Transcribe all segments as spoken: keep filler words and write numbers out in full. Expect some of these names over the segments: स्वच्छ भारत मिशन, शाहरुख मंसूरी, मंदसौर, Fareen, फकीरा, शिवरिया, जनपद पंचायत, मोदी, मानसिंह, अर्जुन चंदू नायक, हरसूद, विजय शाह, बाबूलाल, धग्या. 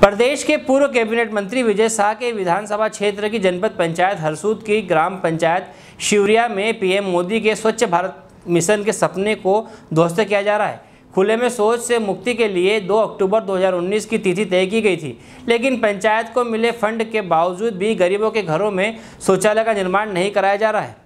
प्रदेश के पूर्व कैबिनेट मंत्री विजय शाह के विधानसभा क्षेत्र की जनपद पंचायत हरसूद की ग्राम पंचायत शिवरिया में पीएम मोदी के स्वच्छ भारत मिशन के सपने को ध्वस्त किया जा रहा है। खुले में शौच से मुक्ति के लिए दो अक्टूबर दो हज़ार उन्नीस की तिथि तय की गई थी, लेकिन पंचायत को मिले फंड के बावजूद भी गरीबों के घरों में शौचालय का निर्माण नहीं कराया जा रहा है।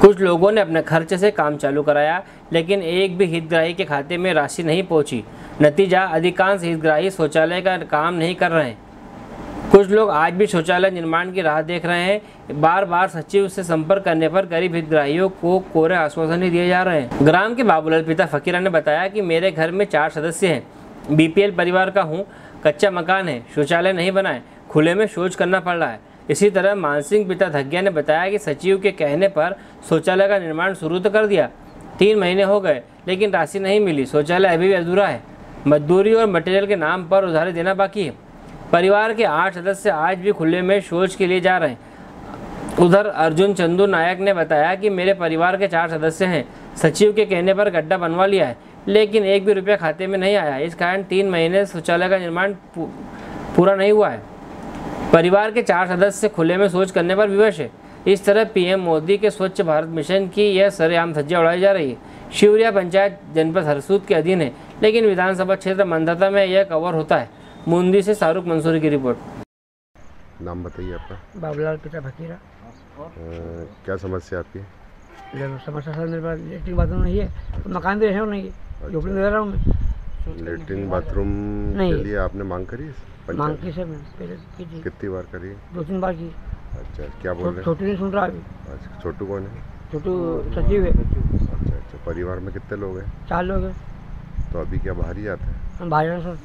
कुछ लोगों ने अपने खर्चे से काम चालू कराया, लेकिन एक भी हितग्राही के खाते में राशि नहीं पहुंची। नतीजा, अधिकांश हितग्राही शौचालय का काम नहीं कर रहे हैं। कुछ लोग आज भी शौचालय निर्माण की राह देख रहे हैं। बार बार सचिव से संपर्क करने पर गरीब हितग्राहियों को कोरे आश्वासन ही दिए जा रहे हैं। ग्राम के बाबूलाल पिता फकीरा ने बताया कि मेरे घर में चार सदस्य हैं, बीपीएल परिवार का हूँ, कच्चा मकान है, शौचालय नहीं बनाए, खुले में शौच करना पड़ रहा है। इसी तरह मानसिंह पिता धग्या ने बताया कि सचिव के कहने पर शौचालय का निर्माण शुरू तो कर दिया, तीन महीने हो गए, लेकिन राशि नहीं मिली, शौचालय अभी भी अधूरा है, मजदूरी और मटेरियल के नाम पर उधारी देना बाकी है। परिवार के आठ सदस्य आज भी खुले में शौच के लिए जा रहे हैं। उधर अर्जुन चंदू नायक ने बताया कि मेरे परिवार के चार सदस्य हैं, सचिव के कहने पर गड्ढा बनवा लिया है, लेकिन एक भी रुपया खाते में नहीं आया। इस कारण तीन महीने शौचालय का निर्माण पूरा नहीं हुआ है। परिवार के चार सदस्य खुले में शौच करने पर विवश है। इस तरह पीएम मोदी के स्वच्छ भारत मिशन की यह सरेआम धज्जियां उड़ाई जा रही है। शिवरिया पंचायत जनपद हरसूद के अधीन है, लेकिन विधानसभा क्षेत्र मंदसौर में यह कवर होता है। मंडी से शाहरुख मंसूरी की रिपोर्ट। नाम बताइए आपका? बाबूलाल पिता फकीरा। क्या समस्या आपकी? समस्या सर मेरे पास लेटरिन बाथरूम नहीं है, मकान भी रहने नहीं है, झोपड़ी में रह रहा हूँ मैं। लेटरिन बाथरूम के लिए आपने मांग करी है? मांग की सर मैंने। कितनी बार करी है? दो तीन बार की। अच्छा, क्या बोल रहे हैं? छोटू नहीं सुन रहा अभी। अच्छा, छोटू कौन है? छोटू सचिव है। अच्छा अच्छा, परिवार में कितने लोग हैं? चार लोग हैं। तो अभी क्या बाहर ही आते हैं? बाहर हैं सर।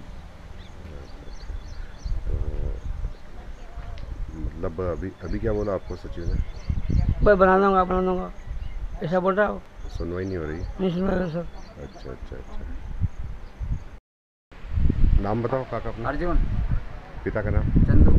मतलब अभी अभी क्या बोला आपको सचिव ने? भाई बना दूंगा बना दूंगा ऐसा बोल रहा हो। सुनवाई नहीं हो रही? नहीं सुनवाई सर। अच्छा अच्छा अच्छा, नाम बताओ काका अपना? अर्जुन। पिता का नाम? चंदू।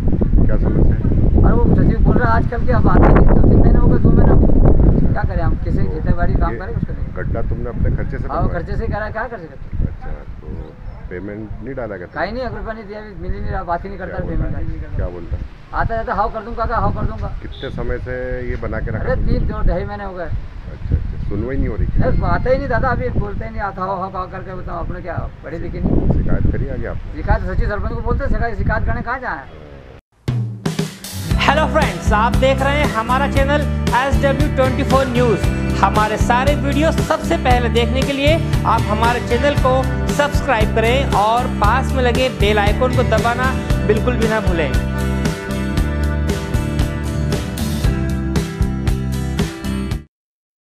क्या समस्या है? और वो सचिव बोल रहा है आजकल के अब आते नहीं, दो तीन महीने हो गए, दो महीने क्या करें हम, किसी खेती बाड़ी काम करें कुछ करें। गड्ढा तुमने अपने खर्चे से? हाँ, खर्चे से करा, क्या कर सकते। अच्छा, तो पेमेंट नहीं डाला क्या? कहीं नहीं, एक रुपया नहीं दिया, मिल ही नहीं रहा, बात ही नहीं करता पेमेंट। क्या बोलता? आता जाता हाव कर दूंगा काका, हाव कर दूंगा। कितने समय से ये बना के रखा? तीन दो ढाई महीने हो गए। अच्छा अच्छा, सुनवाई नहीं हो रही? आता ही नहीं दादा, अभी बोलते ही नहीं, आता हाव हाव करके बताओ अपने क्या पढ़ी लिखी नहीं। शिकायत करी आगे आप? शिकायत सचिव सरपंच को बोलते, शिकायत शिकायत करने कहाँ जाए। हेलो फ्रेंड्स, आप देख रहे हैं हमारा channel S W twenty four news. हमारे सारे वीडियो सबसे पहले देखने के लिए आप हमारे चैनल को सब्सक्राइब करें और पास में लगे बेल आइकन को दबाना बिल्कुल भी ना भूलें।